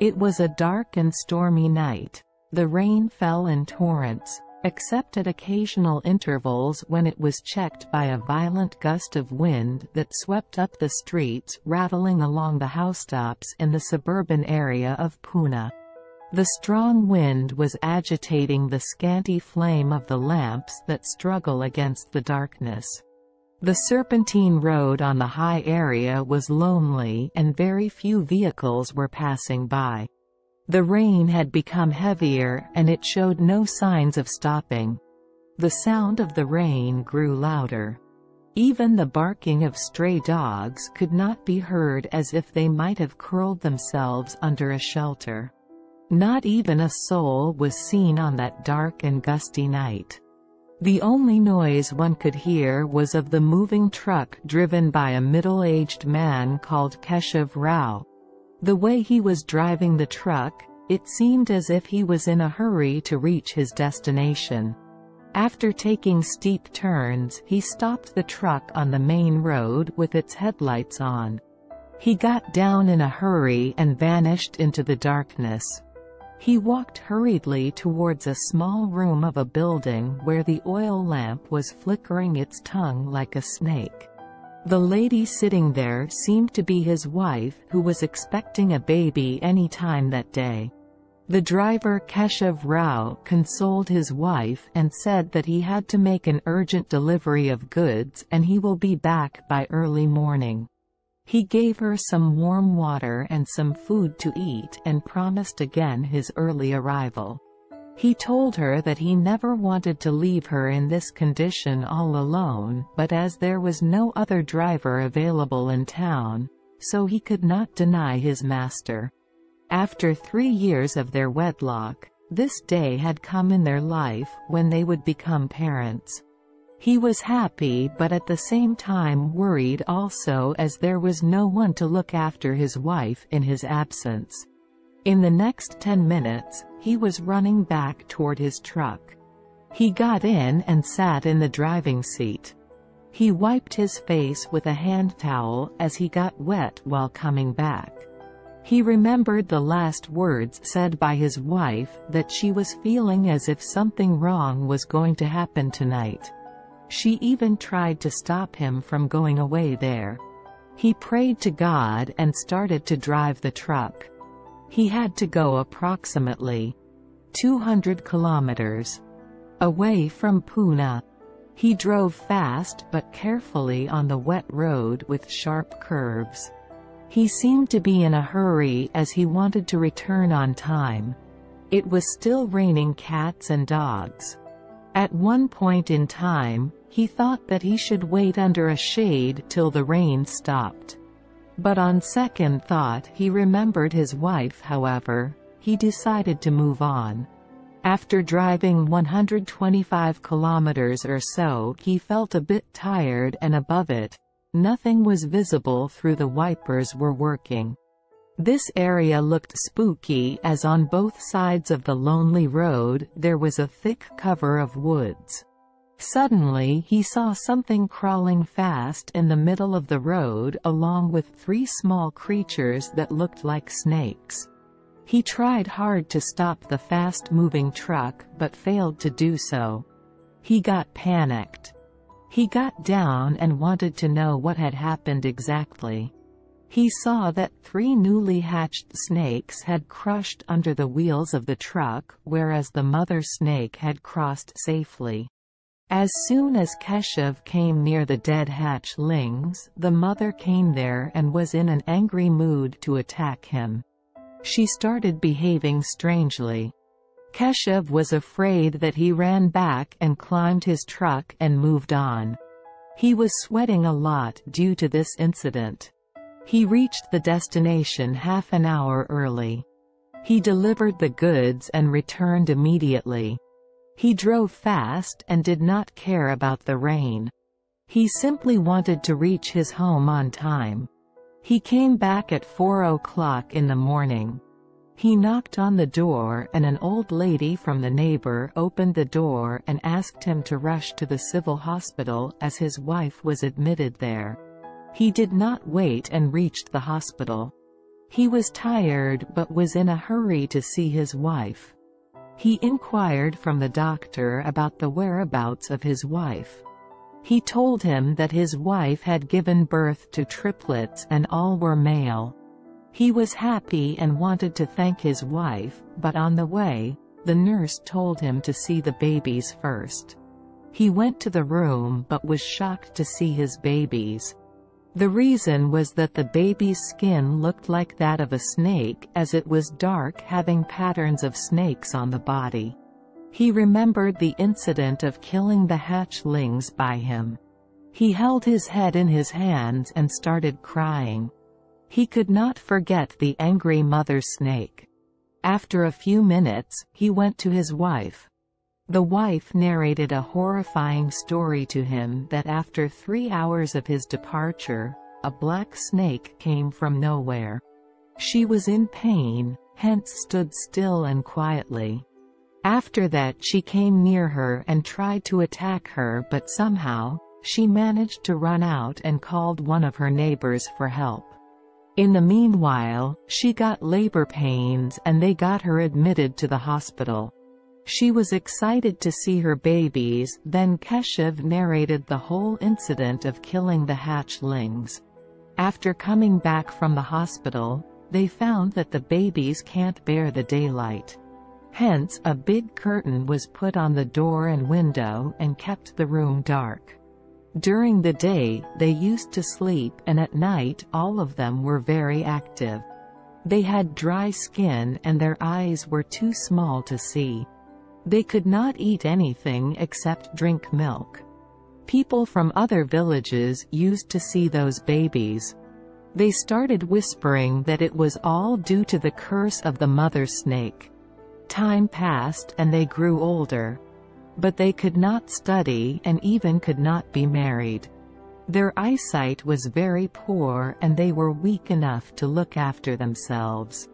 It was a dark and stormy night. The rain fell in torrents, except at occasional intervals when it was checked by a violent gust of wind that swept up the streets, rattling along the housetops in the suburban area of Pune. The strong wind was agitating the scanty flame of the lamps that struggle against the darkness. The serpentine road on the high area was lonely and very few vehicles were passing by. The rain had become heavier and it showed no signs of stopping. The sound of the rain grew louder. Even the barking of stray dogs could not be heard, as if they might have curled themselves under a shelter. Not even a soul was seen on that dark and gusty night. The only noise one could hear was of the moving truck driven by a middle-aged man called Keshav Rao. The way he was driving the truck, it seemed as if he was in a hurry to reach his destination. After taking steep turns, he stopped the truck on the main road with its headlights on. He got down in a hurry and vanished into the darkness. He walked hurriedly towards a small room of a building where the oil lamp was flickering its tongue like a snake. The lady sitting there seemed to be his wife, who was expecting a baby any time that day. The driver Keshav Rao consoled his wife and said that he had to make an urgent delivery of goods and he will be back by early morning. He gave her some warm water and some food to eat and promised again his early arrival. He told her that he never wanted to leave her in this condition all alone, but as there was no other driver available in town, so he could not deny his master. After 3 years of their wedlock, this day had come in their life when they would become parents. He was happy but at the same time worried also, as there was no one to look after his wife in his absence. In the next 10 minutes, he was running back toward his truck. He got in and sat in the driving seat. He wiped his face with a hand towel as he got wet while coming back. He remembered the last words said by his wife, that she was feeling as if something wrong was going to happen tonight. She even tried to stop him from going away there. He prayed to God and started to drive the truck. He had to go approximately 200 kilometers away from Pune. He drove fast but carefully on the wet road with sharp curves. He seemed to be in a hurry as he wanted to return on time. It was still raining cats and dogs. At one point in time, he thought that he should wait under a shade till the rain stopped. But on second thought he remembered his wife, however, he decided to move on. After driving 125 kilometers or so, he felt a bit tired and above it. Nothing was visible through the wipers were working. This area looked spooky, as on both sides of the lonely road there was a thick cover of woods. Suddenly he saw something crawling fast in the middle of the road, along with 3 small creatures that looked like snakes. He tried hard to stop the fast-moving truck but failed to do so. He got panicked. He got down and wanted to know what had happened exactly. He saw that 3 newly hatched snakes had crushed under the wheels of the truck, whereas the mother snake had crossed safely. As soon as Keshav came near the dead hatchlings, the mother came there and was in an angry mood to attack him. She started behaving strangely. Keshav was afraid that he ran back and climbed his truck and moved on. He was sweating a lot due to this incident. He reached the destination half an hour early. He delivered the goods and returned immediately. He drove fast and did not care about the rain. He simply wanted to reach his home on time. He came back at 4 o'clock in the morning. He knocked on the door and an old lady from the neighbor opened the door and asked him to rush to the civil hospital, as his wife was admitted there. He did not wait and reached the hospital. He was tired but was in a hurry to see his wife. He inquired from the doctor about the whereabouts of his wife. He told him that his wife had given birth to triplets and all were male. He was happy and wanted to thank his wife, but on the way, the nurse told him to see the babies first. He went to the room but was shocked to see his babies. The reason was that the baby's skin looked like that of a snake, as it was dark, having patterns of snakes on the body. He remembered the incident of killing the hatchlings by him. He held his head in his hands and started crying. He could not forget the angry mother snake. After a few minutes, he went to his wife. The wife narrated a horrifying story to him that after 3 hours of his departure, a black snake came from nowhere. She was in pain, hence stood still and quietly. After that she came near her and tried to attack her, but somehow, she managed to run out and called one of her neighbors for help. In the meanwhile, she got labor pains and they got her admitted to the hospital. She was excited to see her babies. Then Keshav narrated the whole incident of killing the hatchlings. After coming back from the hospital, they found that the babies can't bear the daylight. Hence, a big curtain was put on the door and window and kept the room dark. During the day, they used to sleep, and at night, all of them were very active. They had dry skin and their eyes were too small to see. They could not eat anything except drink milk. People from other villages used to see those babies. They started whispering that it was all due to the curse of the mother snake. Time passed and they grew older. But they could not study and even could not be married. Their eyesight was very poor and they were weak enough to look after themselves.